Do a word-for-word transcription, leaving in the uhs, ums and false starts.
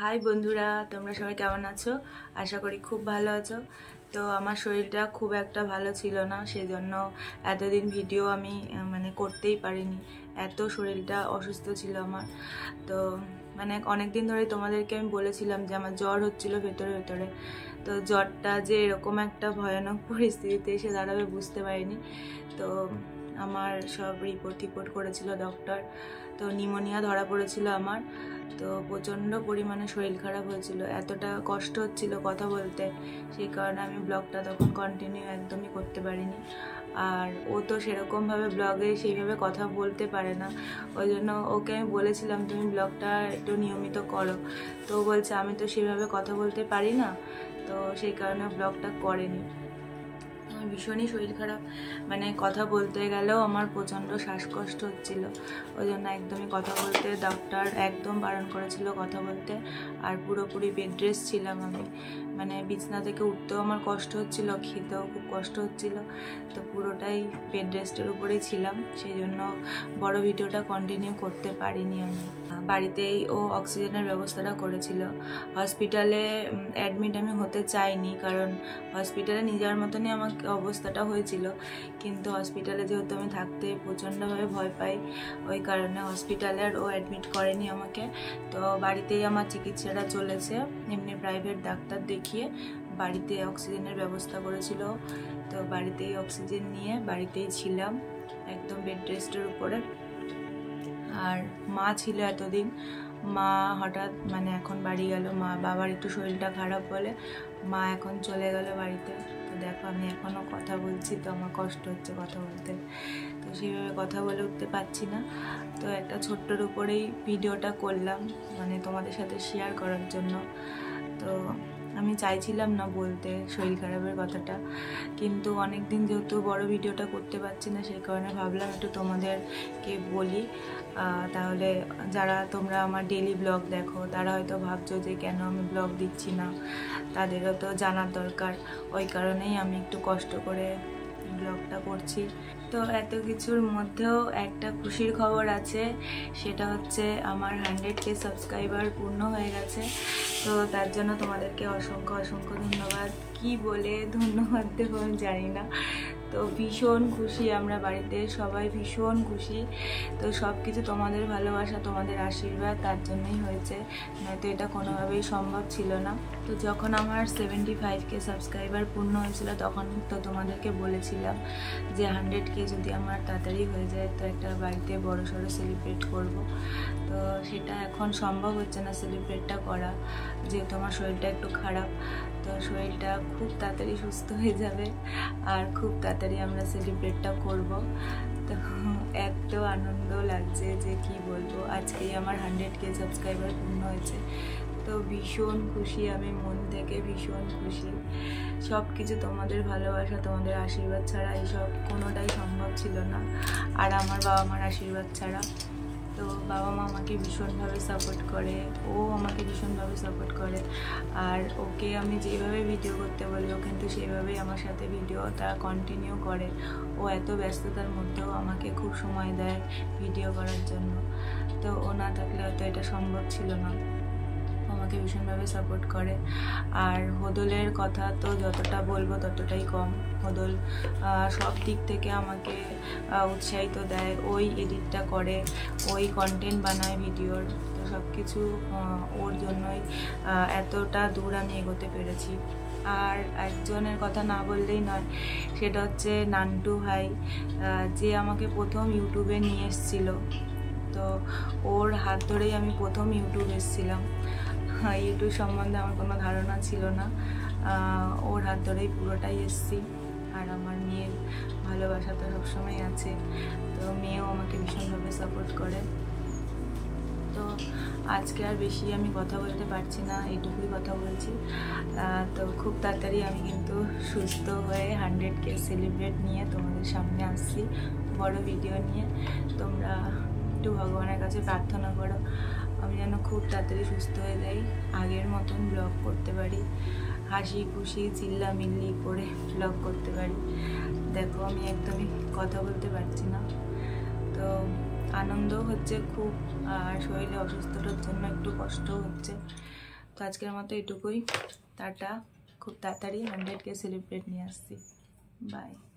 High बंधुरा तुम्हारा सबाई केमन आछो आशा करी खूब भालो आछो। तो आमार शरीरटा खूब एकटा भालो छिलो ना सेइजोन्नो एतदिन भिडियो आमी माने करतेई पारिनी, एत शरीरटा असुस्थ छिलो आमार। तो माने अनेक दिन धरे तोमादेरके आमी बोलेछिलाम जे आमार ज्वर होच्छिलो भेतरे भेतरे। तो ज्वरटा जे एरकम एकटा भयानक परिस्थितिते एसे दाड़ाबे बुझते पारिनी। तो आमार सब रिपोर्ट टिपोर्ट करेछिलो डक्टर। तो निमोनिया धरा पड़ेछिलो आमार। तो प्रचंड परिमाणे शरीर खराब होयेछिलो, एतटा कष्ट होच्छिलो कथा बोलते, सेई कारणे आमी ब्लगटा तखन कन्टिन्यू एकदमई करते पारिनी। आर ओ तो सेरकम भावे ब्लगे सेइभावे कथा बोलते पारे ना, ओइजोन्नो ओके आमी बोलेछिलाम तुमी ब्लगटा एकटु नियमित करो। तो बोलছে आमी तो सेइभावे कथा बोलते पारि ना, तो सेई कारणे ब्लगटा करेनी। भीषण ही शरीर खराब, मैंने कथा बोलते गेलेও আমার প্রচণ্ড শ্বাসকষ্ট হচ্ছিল, ওই জন্য একদমই কথা বলতে ডাক্তার একদম বারণ করেছিল কথা বলতে। আর পুরোপুরি বেড রেস্ট ছিলাম আমি, মানে বিছনা থেকে উঠতেও আমার কষ্ট হচ্ছিল, খেতেও খুব কষ্ট হচ্ছিল। তো পুরোটাই বেড রেস্টের উপরেই ছিলাম, সেই জন্য বড় ভিডিওটা কন্টিনিউ করতে পারিনি আমি। বাড়িতেই ও অক্সিজেনের ব্যবস্থাটা করেছিল, হসপিটালে অ্যাডমিট আমি হতে চাইনি, কারণ হসপিটালে নিজের মতনই আমাকে অবস্থাটা হয়েছিল। কিন্তু হসপিটালে যেহেতু আমি থাকতে প্রচণ্ডভাবে ভয় পাই, ওই কারণে হসপিটালে আর ও অ্যাডমিট করেনি আমাকে। তো বাড়িতেই আমার চিকিৎসাটা চলেছে, এমনি প্রাইভেট ডাক্তার দেখিয়ে বাড়িতে অক্সিজেনের ব্যবস্থা করেছিল। তো বাড়িতেই অক্সিজেন নিয়ে বাড়িতেই ছিলাম একদম বেড রেস্টের উপরে। আর মা ছিল এতদিন, মা হঠাৎ মানে এখন বাড়ি গেল, মা বাবার একটু শরীরটা খারাপ বলে মা এখন চলে গেল বাড়িতে। তো দেখো আমি এখনও কথা বলছি, তো আমার কষ্ট হচ্ছে কথা বলতে, তো সেইভাবে কথা বলে উঠতে পারছি না। তো একটা ছোট্টর উপরেই ভিডিওটা করলাম মানে তোমাদের সাথে শেয়ার করার জন্য। তো আমি চাইছিলাম না বলতে শরীর খারাপের কথাটা, কিন্তু অনেক দিন যেহেতু বড় ভিডিওটা করতে পারছি না, সেই কারণে ভাবলাম একটু তোমাদেরকে বলি। তাহলে যারা তোমরা আমার ডেইলি ব্লগ দেখো তারা হয়তো ভাবছো যে কেন আমি ব্লগ দিচ্ছি না, তাদেরও তো জানার দরকার। ওই কারণেই আমি একটু কষ্ট করে ব্লগটা করছি। তো এত কিছুর মধ্যেও একটা খুশির খবর আছে, সেটা হচ্ছে আমার হান্ড্রেড কে সাবস্ক্রাইবার পূর্ণ হয়ে গেছে। তো তার জন্য তোমাদেরকে অসংখ্য অসংখ্য ধন্যবাদ। কি বলে ধন্যবাদ দেবো আমি জানি না। তো ভীষণ খুশি, আমরা বাড়িতে সবাই ভীষণ খুশি। তো সব কিছু তোমাদের ভালোবাসা, তোমাদের আশীর্বাদ, তার জন্যই হয়েছে, নয়তো এটা কোনোভাবেই সম্ভব ছিল না। তো যখন আমার সেভেন্টি ফাইভ কে সাবস্ক্রাইবার পূর্ণ হয়েছিল তখন তো তোমাদেরকে বলেছিলাম যে হান্ড্রেড কে যদি আমার তাড়াতাড়ি হয়ে যায় তো একটা বাড়িতে বড়ো সড়ো সেলিব্রেট করব। তো সেটা এখন সম্ভব হচ্ছে না সেলিব্রেটটা করা, যেহেতু আমার শরীরটা একটু খারাপ। তো শরীরটা খুব তাড়াতাড়ি সুস্থ হয়ে যাবে আর খুব তাড়াতাড়ি আমরা সেলিব্রেটটা করব। তো এত আনন্দ লাগছে যে কি বলবো, আজকেই আমার হান্ড্রেড কে সাবস্ক্রাইবার পূর্ণ হয়েছে। তো ভীষণ খুশি, আমি মন থেকে ভীষণ খুশি। সব কিছু তোমাদের ভালোবাসা, তোমাদের আশীর্বাদ ছাড়া এইসব কোনোটাই সম্ভব ছিল না, আর আমার বাবা মার আশীর্বাদ ছাড়া। তো বাবা মা আমাকে ভীষণভাবে সাপোর্ট করে, ও আমাকে ভীষণভাবে সাপোর্ট করে। আর ওকে আমি যেভাবে ভিডিও করতে বলি ও কিন্তু সেইভাবেই আমার সাথে ভিডিওটা কন্টিনিউ করে। ও এত ব্যস্ততার মধ্যেও আমাকে খুব সময় দেয় ভিডিও করার জন্য। তো ও না থাকলে হয়তো এটা সম্ভব ছিল না, আমাকে ভীষণভাবে সাপোর্ট করে। আর হদলের কথা তো যতটা বলবো ততটাই কম। হদল সব দিক থেকে আমাকে উৎসাহিত দেয়, ওই এডিটটা করে, ওই কন্টেন্ট বানায় ভিডিওর। তো সব কিছু ওর জন্যই এতটা দূর আমি এগোতে পেরেছি। আর একজনের কথা না বললেই নয়, সেটা হচ্ছে নান্টু ভাই, যে আমাকে প্রথম ইউটিউবে নিয়ে এসেছিল। তো ওর হাত ধরেই আমি প্রথম ইউটিউবে এসেছিলাম। ইউটিউব সম্বন্ধে আমার কোনো ধারণা ছিল না, ওর হাত ধরেই পুরোটাই এসেছি। আর আমার মেয়ের ভালোবাসা তো সবসময় আছে, তো মেয়েও আমাকে ভীষণভাবে সাপোর্ট করে। তো আজকে আর বেশি আমি কথা বলতে পারছি না, এইটুকুই কথা বলছি। তো খুব তাড়াতাড়ি আমি কিন্তু সুস্থ হয়ে হান্ড্রেড কে সেলিব্রেট নিয়ে তোমাদের সামনে আসছি বড় ভিডিও নিয়ে। তোমরা একটু ভগবানের কাছে প্রার্থনা করো আমি যেন খুব তাড়াতাড়ি সুস্থ হয়ে যাই, আগের মতন ব্লগ করতে পারি, হাসি খুশি চিল্লা মিল্লি করে ব্লগ করতে পারি। দেখো আমি একদমই কথা বলতে পারছি না। তো আনন্দ হচ্ছে খুব, আর শরীরে অসুস্থতার জন্য একটু কষ্ট হচ্ছে। तो आजकल मत एटुकुई टाटा खूब ताड़ाताड़ी हंड्रेड के सेलिब्रेट नहीं आसছি बाय।